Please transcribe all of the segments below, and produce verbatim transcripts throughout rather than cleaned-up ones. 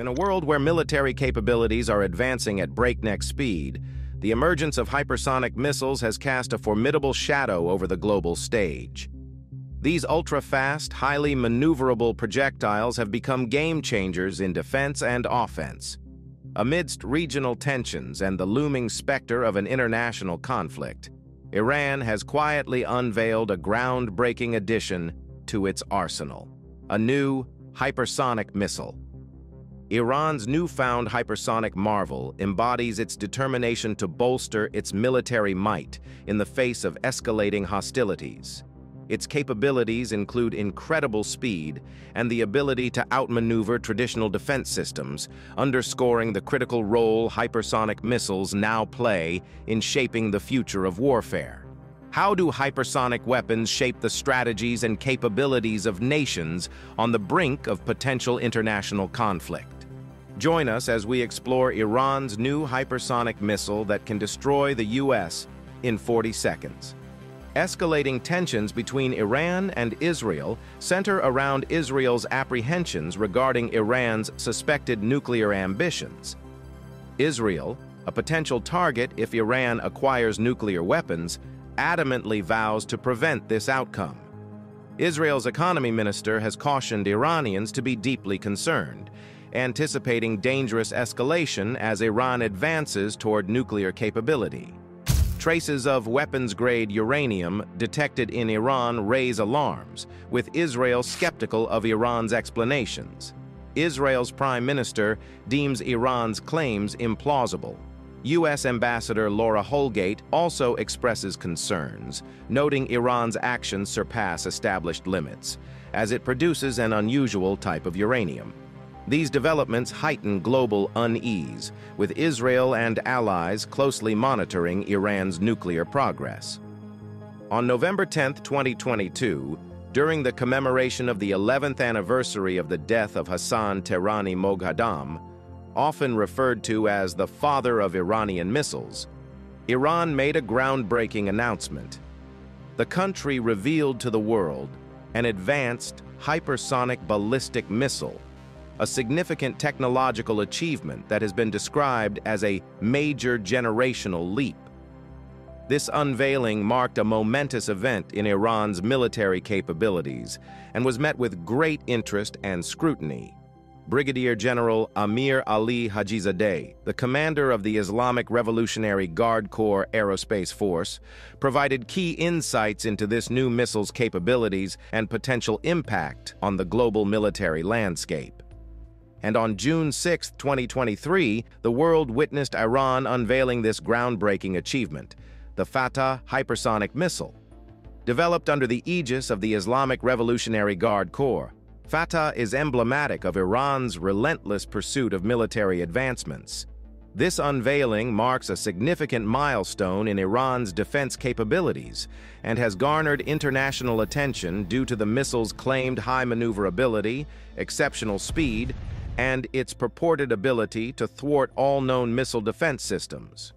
In a world where military capabilities are advancing at breakneck speed, the emergence of hypersonic missiles has cast a formidable shadow over the global stage. These ultra-fast, highly maneuverable projectiles have become game-changers in defense and offense. Amidst regional tensions and the looming specter of an international conflict, Iran has quietly unveiled a groundbreaking addition to its arsenal: a new hypersonic missile. Iran's newfound hypersonic marvel embodies its determination to bolster its military might in the face of escalating hostilities. Its capabilities include incredible speed and the ability to outmaneuver traditional defense systems, underscoring the critical role hypersonic missiles now play in shaping the future of warfare. How do hypersonic weapons shape the strategies and capabilities of nations on the brink of potential international conflict? Join us as we explore Iran's new hypersonic missile that can destroy the U S in forty seconds. Escalating tensions between Iran and Israel center around Israel's apprehensions regarding Iran's suspected nuclear ambitions. Israel, a potential target if Iran acquires nuclear weapons, adamantly vows to prevent this outcome. Israel's economy minister has cautioned Iranians to be deeply concerned, anticipating dangerous escalation as Iran advances toward nuclear capability. Traces of weapons-grade uranium detected in Iran raise alarms, with Israel skeptical of Iran's explanations. Israel's prime minister deems Iran's claims implausible. U S Ambassador Laura Holgate also expresses concerns, noting Iran's actions surpass established limits, as it produces an unusual type of uranium. These developments heighten global unease, with Israel and allies closely monitoring Iran's nuclear progress. On November tenth, twenty twenty-two, during the commemoration of the eleventh anniversary of the death of Hassan Tehrani Moghadam, often referred to as the father of Iranian missiles, Iran made a groundbreaking announcement. The country revealed to the world an advanced hypersonic ballistic missile, a significant technological achievement that has been described as a major generational leap. This unveiling marked a momentous event in Iran's military capabilities and was met with great interest and scrutiny. Brigadier General Amir Ali Hajizadeh, the commander of the Islamic Revolutionary Guard Corps Aerospace Force, provided key insights into this new missile's capabilities and potential impact on the global military landscape. And on June sixth, twenty twenty-three, the world witnessed Iran unveiling this groundbreaking achievement, the Fattah hypersonic missile. Developed under the aegis of the Islamic Revolutionary Guard Corps, Fattah is emblematic of Iran's relentless pursuit of military advancements. This unveiling marks a significant milestone in Iran's defense capabilities and has garnered international attention due to the missile's claimed high maneuverability, exceptional speed, and its purported ability to thwart all known missile defense systems.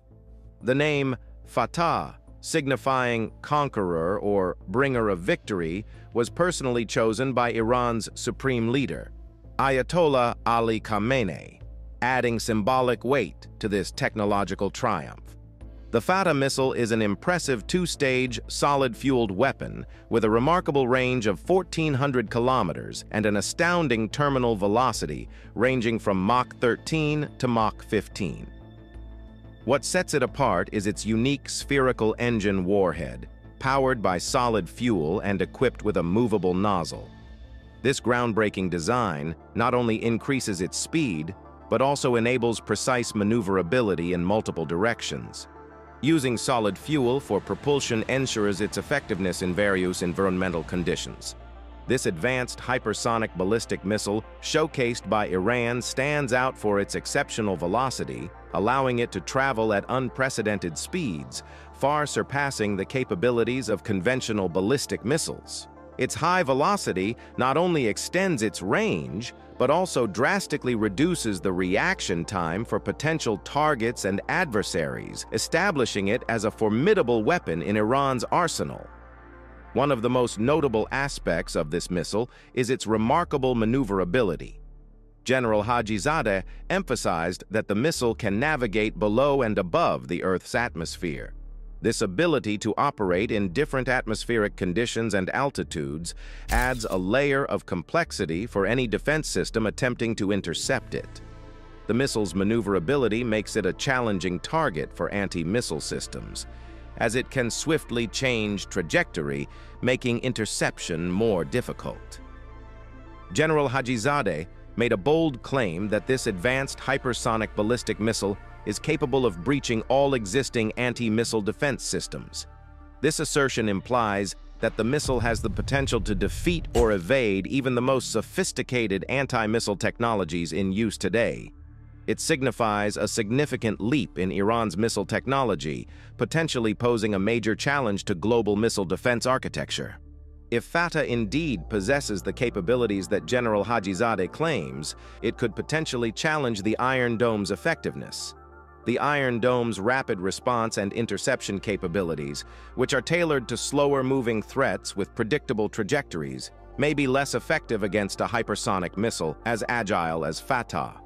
The name Fattah, signifying conqueror or bringer of victory, was personally chosen by Iran's supreme leader, Ayatollah Ali Khamenei, adding symbolic weight to this technological triumph. The Fattah missile is an impressive two-stage, solid-fueled weapon with a remarkable range of fourteen hundred kilometers and an astounding terminal velocity ranging from Mach thirteen to Mach fifteen. What sets it apart is its unique spherical engine warhead, powered by solid fuel and equipped with a movable nozzle. This groundbreaking design not only increases its speed, but also enables precise maneuverability in multiple directions. Using solid fuel for propulsion ensures its effectiveness in various environmental conditions. This advanced hypersonic ballistic missile, showcased by Iran, stands out for its exceptional velocity, allowing it to travel at unprecedented speeds, far surpassing the capabilities of conventional ballistic missiles. Its high velocity not only extends its range, but also drastically reduces the reaction time for potential targets and adversaries, establishing it as a formidable weapon in Iran's arsenal. One of the most notable aspects of this missile is its remarkable maneuverability. General Hajizadeh emphasized that the missile can navigate below and above the Earth's atmosphere. This ability to operate in different atmospheric conditions and altitudes adds a layer of complexity for any defense system attempting to intercept it. The missile's maneuverability makes it a challenging target for anti-missile systems, as it can swiftly change trajectory, making interception more difficult. General Hajizadeh made a bold claim that this advanced hypersonic ballistic missile is capable of breaching all existing anti-missile defense systems. This assertion implies that the missile has the potential to defeat or evade even the most sophisticated anti-missile technologies in use today. It signifies a significant leap in Iran's missile technology, potentially posing a major challenge to global missile defense architecture. If Fattah indeed possesses the capabilities that General Hajizadeh claims, it could potentially challenge the Iron Dome's effectiveness. The Iron Dome's rapid response and interception capabilities, which are tailored to slower-moving threats with predictable trajectories, may be less effective against a hypersonic missile as agile as Fattah.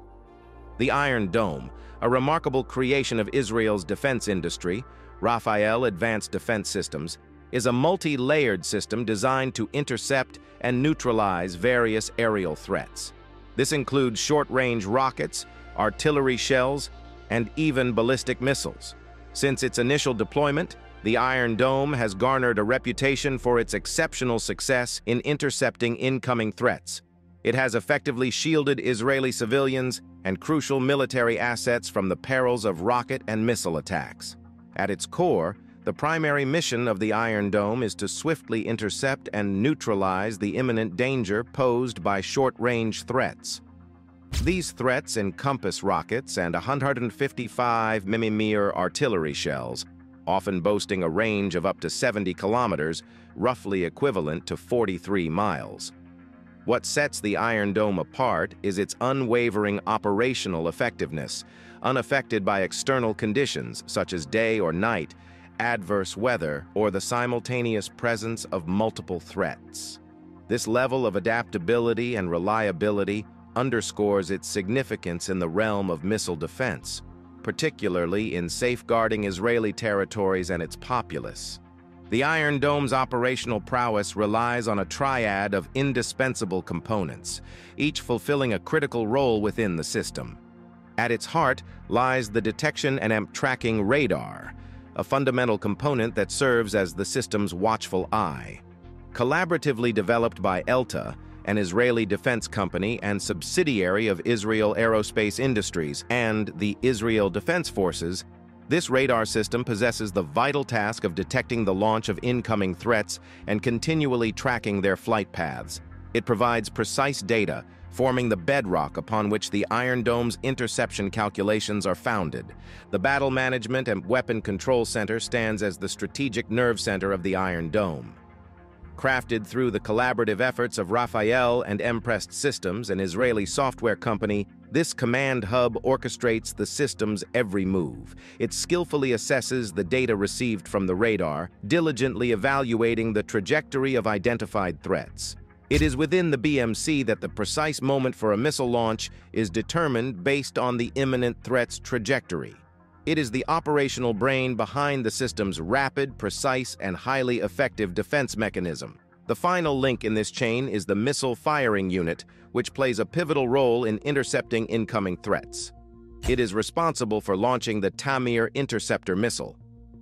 The Iron Dome, a remarkable creation of Israel's defense industry, Rafael Advanced Defense Systems, is a multi-layered system designed to intercept and neutralize various aerial threats. This includes short-range rockets, artillery shells, and even ballistic missiles. Since its initial deployment, the Iron Dome has garnered a reputation for its exceptional success in intercepting incoming threats. It has effectively shielded Israeli civilians and crucial military assets from the perils of rocket and missile attacks. At its core, the primary mission of the Iron Dome is to swiftly intercept and neutralize the imminent danger posed by short-range threats. These threats encompass rockets and one hundred fifty-five millimeter artillery shells, often boasting a range of up to seventy kilometers, roughly equivalent to forty-three miles. What sets the Iron Dome apart is its unwavering operational effectiveness, unaffected by external conditions such as day or night, adverse weather, or the simultaneous presence of multiple threats. This level of adaptability and reliability underscores its significance in the realm of missile defense, particularly in safeguarding Israeli territories and its populace. The Iron Dome's operational prowess relies on a triad of indispensable components, each fulfilling a critical role within the system. At its heart lies the detection and tracking radar, a fundamental component that serves as the system's watchful eye. Collaboratively developed by ELTA, an Israeli defense company and subsidiary of Israel Aerospace Industries and the Israel Defense Forces, this radar system possesses the vital task of detecting the launch of incoming threats and continually tracking their flight paths. It provides precise data, forming the bedrock upon which the Iron Dome's interception calculations are founded. The Battle Management and Weapon Control Center stands as the strategic nerve center of the Iron Dome. Crafted through the collaborative efforts of Rafael and M-Prest Systems, an Israeli software company, this command hub orchestrates the system's every move. It skillfully assesses the data received from the radar, diligently evaluating the trajectory of identified threats. It is within the B M C that the precise moment for a missile launch is determined based on the imminent threat's trajectory. It is the operational brain behind the system's rapid, precise, and highly effective defense mechanism. The final link in this chain is the missile firing unit, which plays a pivotal role in intercepting incoming threats. It is responsible for launching the Tamir interceptor missile.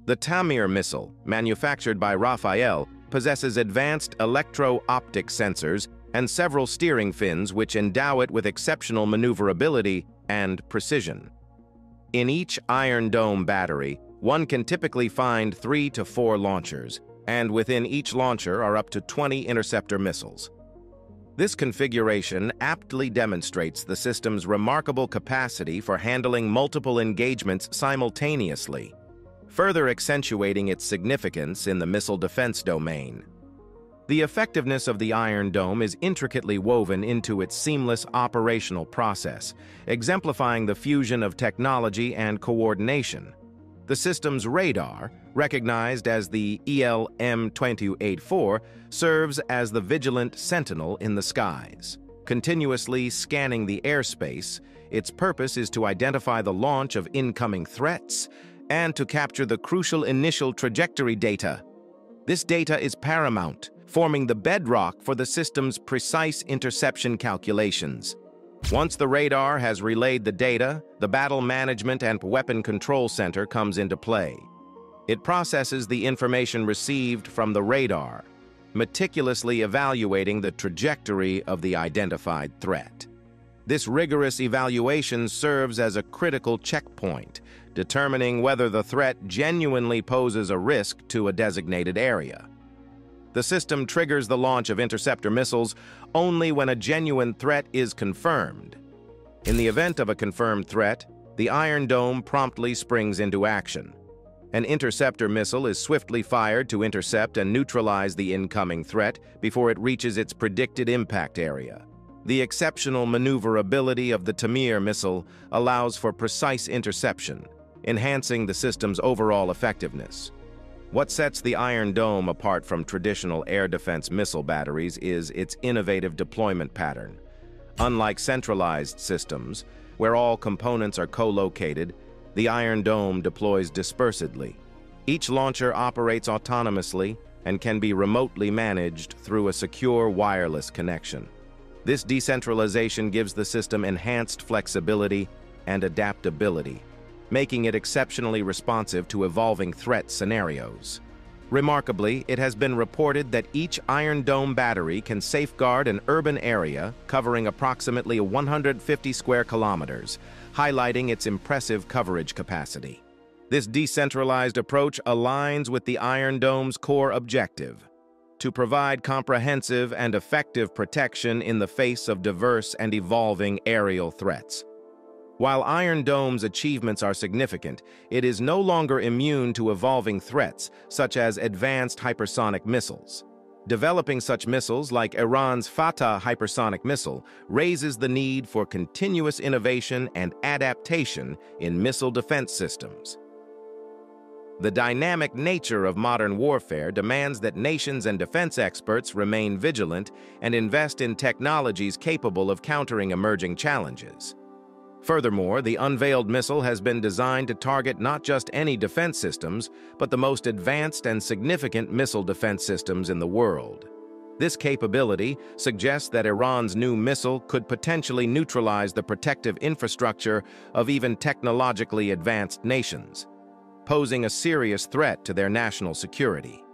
The Tamir missile, manufactured by Rafael, possesses advanced electro-optic sensors and several steering fins which endow it with exceptional maneuverability and precision. In each Iron Dome battery, one can typically find three to four launchers, and within each launcher are up to twenty interceptor missiles. This configuration aptly demonstrates the system's remarkable capacity for handling multiple engagements simultaneously, further accentuating its significance in the missile defense domain. The effectiveness of the Iron Dome is intricately woven into its seamless operational process, exemplifying the fusion of technology and coordination. The system's radar, recognized as the E L M twenty-two eighty-four, serves as the vigilant sentinel in the skies. continuously scanning the airspace. Its purpose is to identify the launch of incoming threats and to capture the crucial initial trajectory data. This data is paramount, forming the bedrock for the system's precise interception calculations. Once the radar has relayed the data, the Battle Management and Weapon Control Center comes into play. It processes the information received from the radar, meticulously evaluating the trajectory of the identified threat. This rigorous evaluation serves as a critical checkpoint, determining whether the threat genuinely poses a risk to a designated area. The system triggers the launch of interceptor missiles only when a genuine threat is confirmed. In the event of a confirmed threat, the Iron Dome promptly springs into action. An interceptor missile is swiftly fired to intercept and neutralize the incoming threat before it reaches its predicted impact area. The exceptional maneuverability of the Tamir missile allows for precise interception, enhancing the system's overall effectiveness. What sets the Iron Dome apart from traditional air defense missile batteries is its innovative deployment pattern. Unlike centralized systems, where all components are co-located, the Iron Dome deploys dispersedly. Each launcher operates autonomously and can be remotely managed through a secure wireless connection. This decentralization gives the system enhanced flexibility and adaptability, making it exceptionally responsive to evolving threat scenarios. Remarkably, it has been reported that each Iron Dome battery can safeguard an urban area covering approximately one hundred fifty square kilometers, highlighting its impressive coverage capacity. This decentralized approach aligns with the Iron Dome's core objective: to provide comprehensive and effective protection in the face of diverse and evolving aerial threats. While Iron Dome's achievements are significant, it is no longer immune to evolving threats, such as advanced hypersonic missiles. Developing such missiles, like Iran's Fattah hypersonic missile, raises the need for continuous innovation and adaptation in missile defense systems. The dynamic nature of modern warfare demands that nations and defense experts remain vigilant and invest in technologies capable of countering emerging challenges. Furthermore, the unveiled missile has been designed to target not just any defense systems, but the most advanced and significant missile defense systems in the world. This capability suggests that Iran's new missile could potentially neutralize the protective infrastructure of even technologically advanced nations, posing a serious threat to their national security.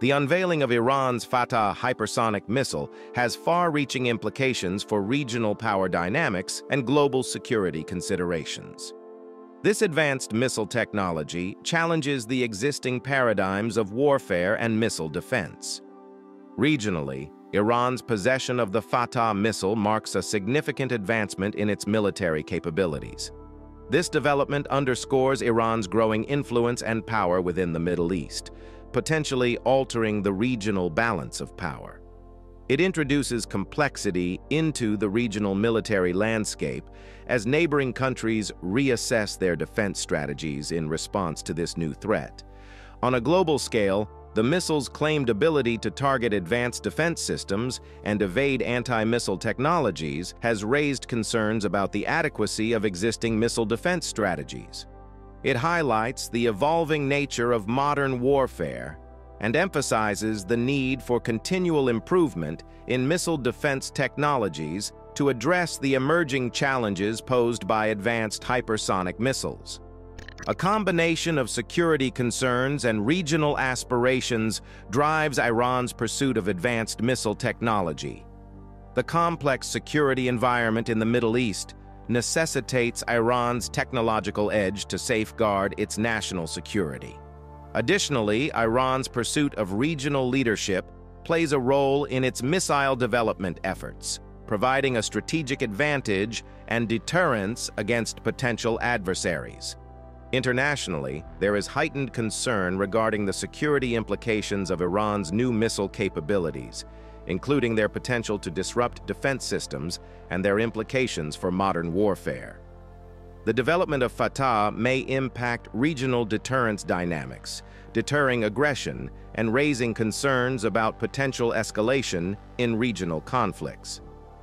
The unveiling of Iran's Fattah hypersonic missile has far-reaching implications for regional power dynamics and global security considerations. This advanced missile technology challenges the existing paradigms of warfare and missile defense. Regionally, Iran's possession of the Fattah missile marks a significant advancement in its military capabilities. This development underscores Iran's growing influence and power within the Middle East, potentially altering the regional balance of power. It introduces complexity into the regional military landscape as neighboring countries reassess their defense strategies in response to this new threat. On a global scale, the missile's claimed ability to target advanced defense systems and evade anti-missile technologies has raised concerns about the adequacy of existing missile defense strategies. It highlights the evolving nature of modern warfare and emphasizes the need for continual improvement in missile defense technologies to address the emerging challenges posed by advanced hypersonic missiles. A combination of security concerns and regional aspirations drives Iran's pursuit of advanced missile technology. The complex security environment in the Middle East necessitates Iran's technological edge to safeguard its national security. Additionally, Iran's pursuit of regional leadership plays a role in its missile development efforts, providing a strategic advantage and deterrence against potential adversaries. Internationally, there is heightened concern regarding the security implications of Iran's new missile capabilities, including their potential to disrupt defense systems and their implications for modern warfare. The development of Fattah may impact regional deterrence dynamics, deterring aggression and raising concerns about potential escalation in regional conflicts.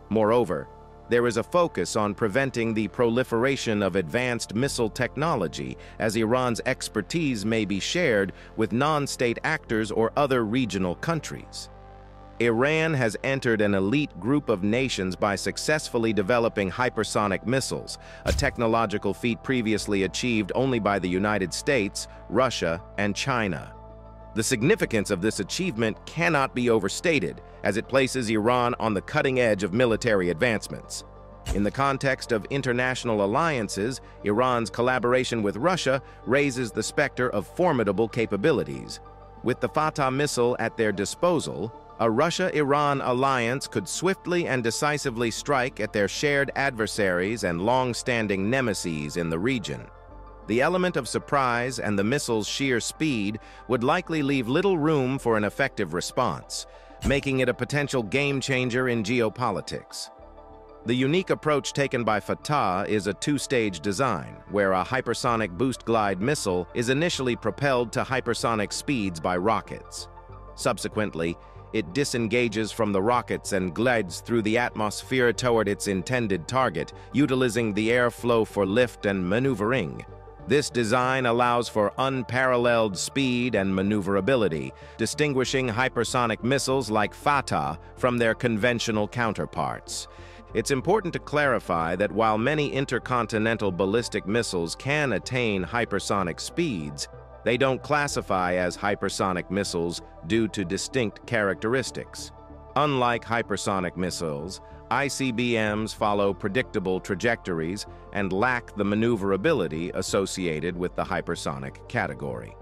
Moreover, there is a focus on preventing the proliferation of advanced missile technology, as Iran's expertise may be shared with non-state actors or other regional countries. Iran has entered an elite group of nations by successfully developing hypersonic missiles, a technological feat previously achieved only by the United States, Russia, and China. The significance of this achievement cannot be overstated, as it places Iran on the cutting edge of military advancements. In the context of international alliances, Iran's collaboration with Russia raises the specter of formidable capabilities. With the Fattah missile at their disposal, a Russia-Iran alliance could swiftly and decisively strike at their shared adversaries and long-standing nemeses in the region. The element of surprise and the missile's sheer speed would likely leave little room for an effective response, making it a potential game-changer in geopolitics. The unique approach taken by Fattah is a two-stage design, where a hypersonic boost glide missile is initially propelled to hypersonic speeds by rockets. Subsequently, it disengages from the rockets and glides through the atmosphere toward its intended target, utilizing the airflow for lift and maneuvering. This design allows for unparalleled speed and maneuverability, distinguishing hypersonic missiles like Fattah from their conventional counterparts. It's important to clarify that while many intercontinental ballistic missiles can attain hypersonic speeds, they don't classify as hypersonic missiles due to distinct characteristics. Unlike hypersonic missiles, I C B Ms follow predictable trajectories and lack the maneuverability associated with the hypersonic category.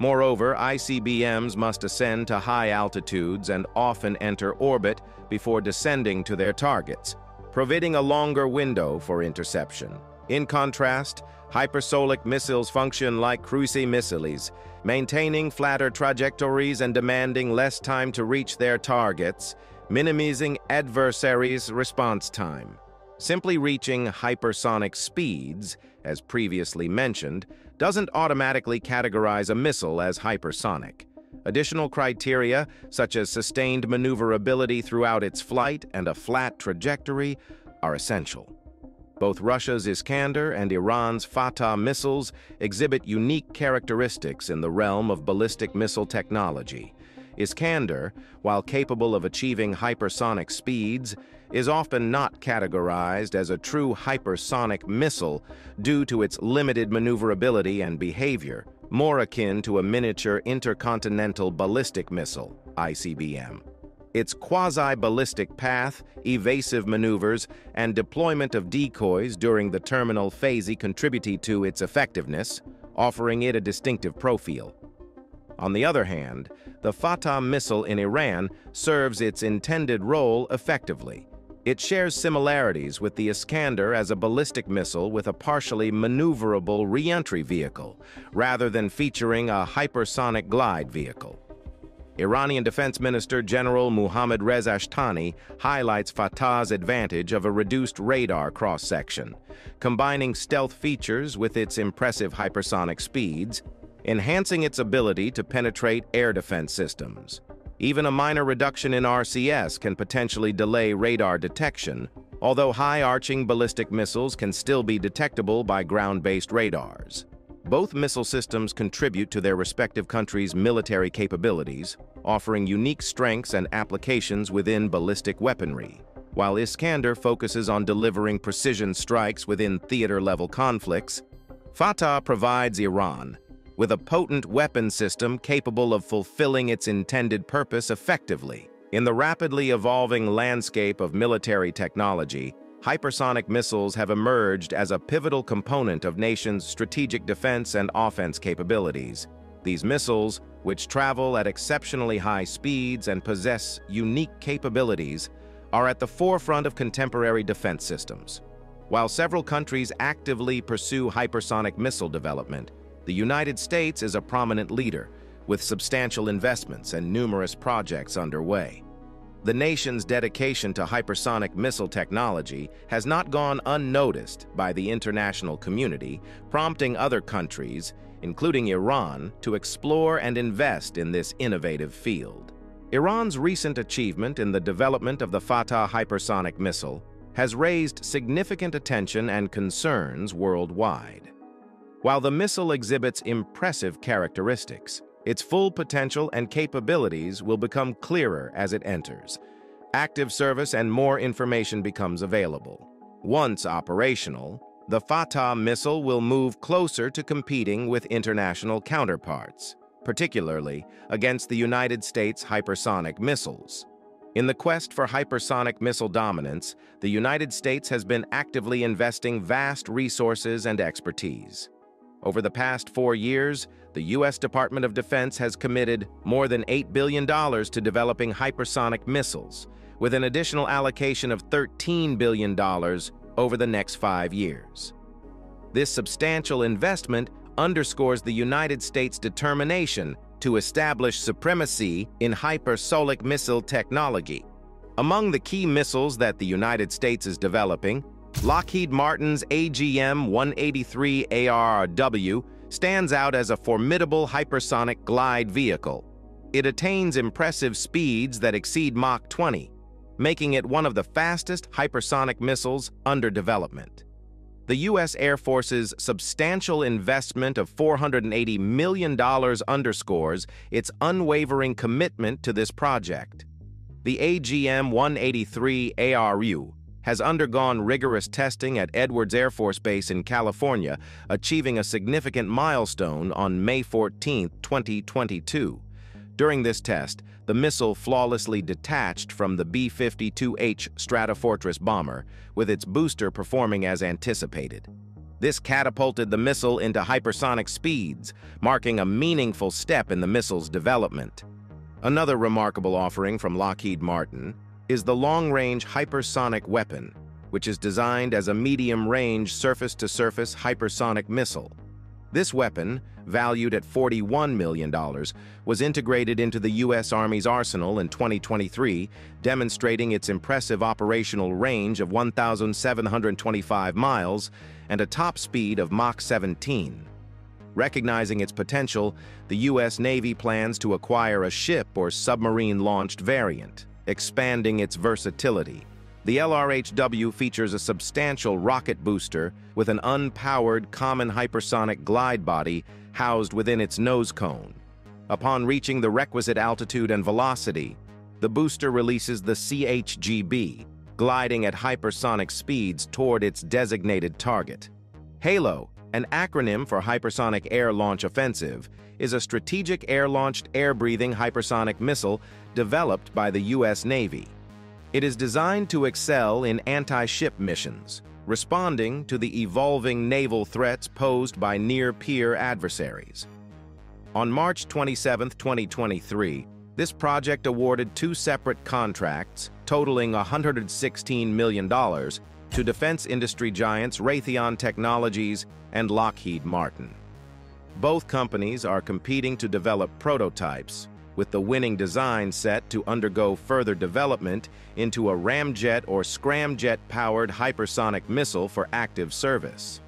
Moreover, I C B Ms must ascend to high altitudes and often enter orbit before descending to their targets, providing a longer window for interception. In contrast, hypersonic missiles function like cruise missiles, maintaining flatter trajectories and demanding less time to reach their targets, minimizing adversaries' response time. Simply reaching hypersonic speeds, as previously mentioned, doesn't automatically categorize a missile as hypersonic. Additional criteria, such as sustained maneuverability throughout its flight and a flat trajectory, are essential. Both Russia's Iskander and Iran's Fattah missiles exhibit unique characteristics in the realm of ballistic missile technology. Iskander, while capable of achieving hypersonic speeds, is often not categorized as a true hypersonic missile due to its limited maneuverability and behavior, more akin to a miniature intercontinental ballistic missile, I C B M. Its quasi-ballistic path, evasive maneuvers, and deployment of decoys during the terminal phase contributed to its effectiveness, offering it a distinctive profile. On the other hand, the Fattah missile in Iran serves its intended role effectively. It shares similarities with the Iskander as a ballistic missile with a partially maneuverable re-entry vehicle, rather than featuring a hypersonic glide vehicle. Iranian Defense Minister General Mohammad Reza Ashtiani highlights Fattah's advantage of a reduced radar cross-section, combining stealth features with its impressive hypersonic speeds, enhancing its ability to penetrate air defense systems. Even a minor reduction in R C S can potentially delay radar detection, although high-arching ballistic missiles can still be detectable by ground-based radars. Both missile systems contribute to their respective countries' military capabilities, offering unique strengths and applications within ballistic weaponry. While Iskander focuses on delivering precision strikes within theater-level conflicts, Fattah provides Iran with a potent weapon system capable of fulfilling its intended purpose effectively. In the rapidly evolving landscape of military technology, hypersonic missiles have emerged as a pivotal component of nations' strategic defense and offense capabilities. These missiles, which travel at exceptionally high speeds and possess unique capabilities, are at the forefront of contemporary defense systems. While several countries actively pursue hypersonic missile development, the United States is a prominent leader, with substantial investments and numerous projects underway. The nation's dedication to hypersonic missile technology has not gone unnoticed by the international community, prompting other countries, including Iran, to explore and invest in this innovative field. Iran's recent achievement in the development of the Fattah hypersonic missile has raised significant attention and concerns worldwide. While the missile exhibits impressive characteristics, its full potential and capabilities will become clearer as it enters active service and more information becomes available. Once operational, the Fattah missile will move closer to competing with international counterparts, particularly against the United States hypersonic missiles. In the quest for hypersonic missile dominance, the United States has been actively investing vast resources and expertise. Over the past four years, the U S Department of Defense has committed more than eight billion dollars to developing hypersonic missiles, with an additional allocation of thirteen billion dollars over the next five years. This substantial investment underscores the United States' determination to establish supremacy in hypersonic missile technology. Among the key missiles that the United States is developing, Lockheed Martin's A G M one eighty-three A R W stands out as a formidable hypersonic glide vehicle. It attains impressive speeds that exceed Mach twenty, making it one of the fastest hypersonic missiles under development. The U S Air Force's substantial investment of four hundred eighty million dollars underscores its unwavering commitment to this project. The A G M one eighty-three A R W has undergone rigorous testing at Edwards Air Force Base in California, achieving a significant milestone on May fourteenth twenty twenty-two. During this test, the missile flawlessly detached from the B fifty-two H Stratofortress bomber, with its booster performing as anticipated. This catapulted the missile into hypersonic speeds, marking a meaningful step in the missile's development. Another remarkable offering from Lockheed Martin is the long-range hypersonic weapon, which is designed as a medium-range surface-to-surface hypersonic missile. This weapon, valued at forty-one million dollars, was integrated into the U S Army's arsenal in twenty twenty-three, demonstrating its impressive operational range of one thousand seven hundred twenty-five miles and a top speed of Mach seventeen. Recognizing its potential, the U S Navy plans to acquire a ship or submarine-launched variant, expanding its versatility. The L R H W features a substantial rocket booster with an unpowered common hypersonic glide body housed within its nose cone. Upon reaching the requisite altitude and velocity, the booster releases the C H G B, gliding at hypersonic speeds toward its designated target. HALO, an acronym for Hypersonic Air Launch Offensive, is a strategic air-launched, air-breathing hypersonic missile developed by the U S Navy. It is designed to excel in anti-ship missions, responding to the evolving naval threats posed by near-peer adversaries. On March twenty-seventh twenty twenty-three, this project awarded two separate contracts totaling one hundred sixteen million dollars to defense industry giants Raytheon Technologies and Lockheed Martin. Both companies are competing to develop prototypes, with the winning design set to undergo further development into a ramjet or scramjet-powered hypersonic missile for active service.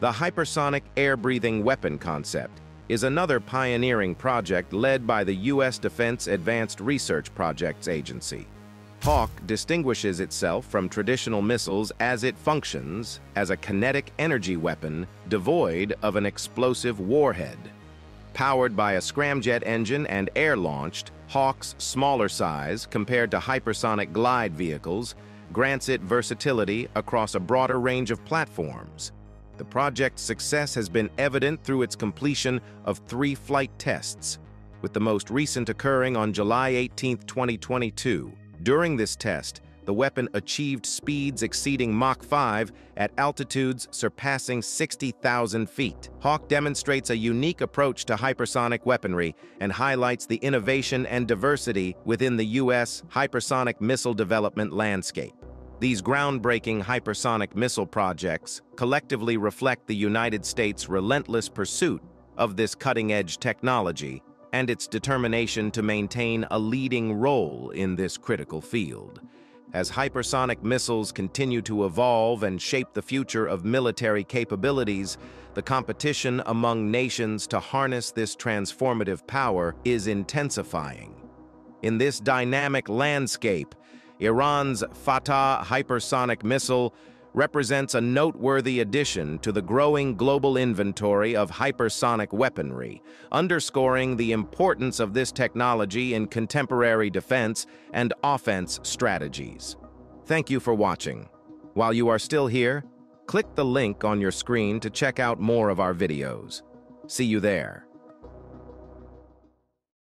The hypersonic air-breathing weapon concept is another pioneering project led by the U S Defense Advanced Research Projects Agency. Hawk distinguishes itself from traditional missiles as it functions as a kinetic energy weapon devoid of an explosive warhead. Powered by a scramjet engine and air-launched, Hawk's smaller size, compared to hypersonic glide vehicles, grants it versatility across a broader range of platforms. The project's success has been evident through its completion of three flight tests, with the most recent occurring on July eighteenth twenty twenty-two. During this test, the weapon achieved speeds exceeding Mach five at altitudes surpassing sixty thousand feet. Hawk demonstrates a unique approach to hypersonic weaponry and highlights the innovation and diversity within the U S hypersonic missile development landscape. These groundbreaking hypersonic missile projects collectively reflect the United States' relentless pursuit of this cutting-edge technology and its determination to maintain a leading role in this critical field. As hypersonic missiles continue to evolve and shape the future of military capabilities, the competition among nations to harness this transformative power is intensifying. In this dynamic landscape, Iran's Fattah hypersonic missile represents a noteworthy addition to the growing global inventory of hypersonic weaponry, underscoring the importance of this technology in contemporary defense and offense strategies. Thank you for watching. While you are still here, click the link on your screen to check out more of our videos. See you there.